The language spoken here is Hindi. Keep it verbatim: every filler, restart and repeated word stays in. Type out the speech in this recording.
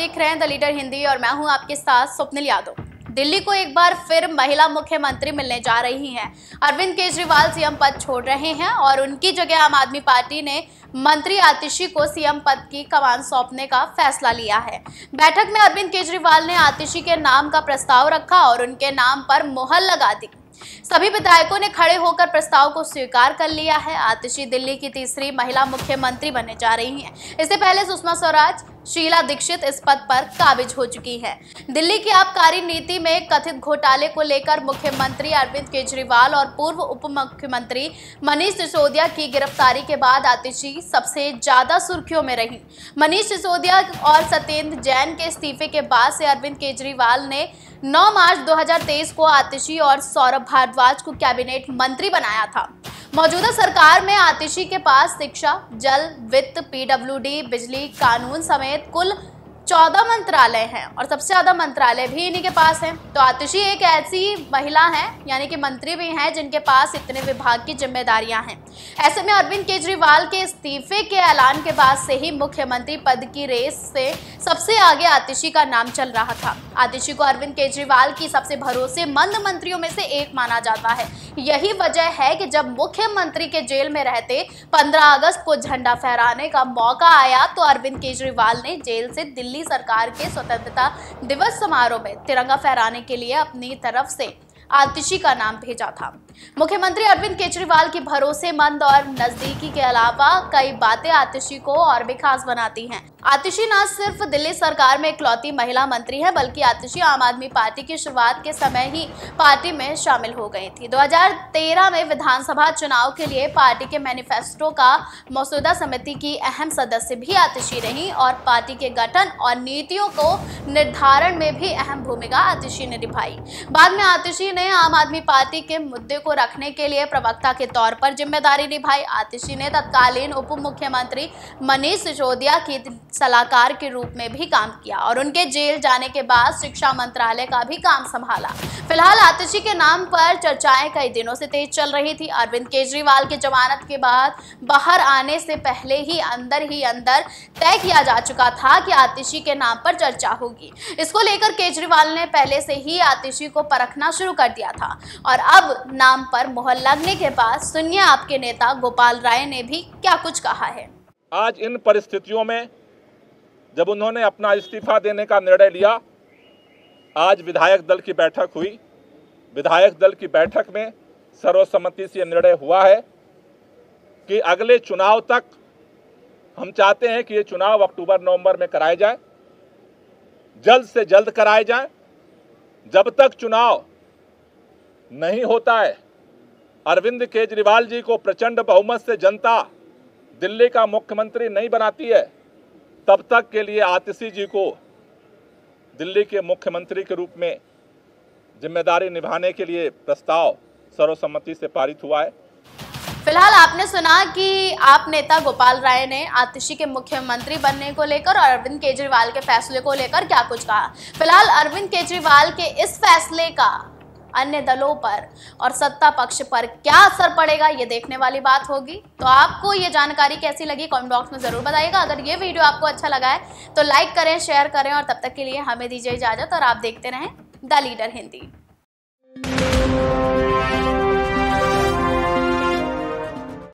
देख रहे हैं द लीडर हिंदी और मैं हूं आपके साथ स्वप्निल यादव। दिल्ली को एक बार फिर महिला मुख्यमंत्री मिलने जा रही हैं। अरविंद केजरीवाल सीएम पद छोड़ रहे हैं और उनकी जगह आम आदमी पार्टी ने मंत्री आतिशी को सीएम पद की कमान सौंपने का फैसला लिया है। बैठक में अरविंद केजरीवाल ने आतिशी के नाम का प्रस्ताव रखा और उनके नाम पर मुहर लगा दी। सभी विधायकों ने खड़े होकर प्रस्ताव को स्वीकार कर लिया है। आतिशी दिल्ली की तीसरी महिला मुख्यमंत्री बनने जा रही हैं। इससे पहले सुषमा स्वराज, शीला दीक्षित इस पद पर काबिज हो चुकी हैं। दिल्ली की आबकारी नीति में कथित घोटाले को लेकर मुख्यमंत्री अरविंद केजरीवाल और पूर्व उप मुख्यमंत्री मनीष सिसोदिया की गिरफ्तारी के बाद आतिशी सबसे ज्यादा सुर्खियों में रही। मनीष सिसोदिया और सत्येंद्र जैन के इस्तीफे के बाद से अरविंद केजरीवाल ने नौ मार्च दो हज़ार तेईस को आतिशी और सौरभ भारद्वाज को कैबिनेट मंत्री बनाया था। मौजूदा सरकार में आतिशी के पास शिक्षा, जल, वित्त, पीडब्ल्यूडी, बिजली, कानून समेत कुल चौदह मंत्रालय हैं और सबसे ज्यादा मंत्रालय भी इन्हीं के पास हैं। तो आतिशी एक ऐसी महिला हैं, यानी कि मंत्री भी हैं, जिनके पास इतने विभाग की जिम्मेदारियां हैं। ऐसे में अरविंद केजरीवाल के इस्तीफे के ऐलान के बाद से ही मुख्यमंत्री पद की रेस से सबसे आगे आतिशी का नाम चल रहा था। आतिशी को अरविंद केजरीवाल की सबसे भरोसेमंद मंत्रियों में से एक माना जाता है। यही वजह है कि जब मुख्यमंत्री के जेल में रहते पंद्रह अगस्त को झंडा फहराने का मौका आया तो अरविंद केजरीवाल ने जेल से दिल्ली सरकार के स्वतंत्रता दिवस समारोह में तिरंगा फहराने के लिए अपनी तरफ से आतिशी का नाम भेजा था। मुख्यमंत्री अरविंद केजरीवाल की भरोसेमंद और नजदीकी के अलावा कई बातें आतिशी को और भी खास बनाती हैं। आतिशी न सिर्फ दिल्ली सरकार में इकलौती महिला मंत्री हैं, बल्कि आतिशी आम आदमी पार्टी की शुरुआत के समय ही पार्टी में शामिल हो गई थी। दो हज़ार तेरह में विधानसभा चुनाव के लिए पार्टी के मैनिफेस्टो का मसौदा समिति की अहम सदस्य भी आतिशी रही और पार्टी के गठन और नीतियों को निर्धारण में भी अहम भूमिका आतिशी ने निभाई। बाद में आतिशी ने आम आदमी पार्टी के मुद्दे को रखने के लिए प्रवक्ता के तौर पर जिम्मेदारी निभाई। आतिशी ने तत्कालीन उप मुख्यमंत्री मनीष सिसोदिया की सलाहकार के रूप में भी काम किया और उनके जेल जाने के बाद शिक्षा मंत्रालय का भी काम संभाला। फिलहाल आतिशी के नाम पर चर्चाएं कई दिनों से तेज चल रही थी। अरविंद केजरीवाल के जमानत के बाद बाहर आने से पहले ही अंदर ही अंदर तय किया जा चुका था कि आतिशी के नाम पर चर्चा होगी। इसको लेकर केजरीवाल ने पहले से ही आतिशी को परखना शुरू कर दिया था और अब नाम पर मोहर लगने के बाद सुनिए आपके नेता गोपाल राय ने भी क्या कुछ कहा है। आज इन परिस्थितियों में जब उन्होंने अपना इस्तीफा देने का निर्णय लिया, आज विधायक दल की बैठक हुई। विधायक दल की बैठक में सर्वसम्मति से निर्णय हुआ है कि अगले चुनाव तक हम चाहते हैं कि ये चुनाव अक्टूबर नवंबर में कराए जाए, जल्द से जल्द कराए जाए। जब तक चुनाव नहीं होता है, अरविंद केजरीवाल जी को प्रचंड बहुमत से जनता दिल्ली का मुख्यमंत्री नहीं बनाती है, तब तक के लिए आतिशी जी को दिल्ली के मुख्यमंत्री के रूप में जिम्मेदारी निभाने के लिए प्रस्ताव सर्वसम्मति से पारित हुआ है। फिलहाल आपने सुना कि आप नेता गोपाल राय ने आतिशी के मुख्यमंत्री बनने को लेकर और अरविंद केजरीवाल के फैसले को लेकर क्या कुछ कहा। फिलहाल अरविंद केजरीवाल के इस फैसले का अन्य दलों पर और सत्ता पक्ष पर क्या असर पड़ेगा, ये देखने वाली बात होगी। तो आपको ये जानकारी कैसी लगी कमेंट बॉक्स में जरूर बताइएगा। अगर ये वीडियो आपको अच्छा लगा है तो लाइक करें, शेयर करें और तब तक के लिए हमें दीजिए इजाजत और आप देखते रहें द लीडर हिंदी।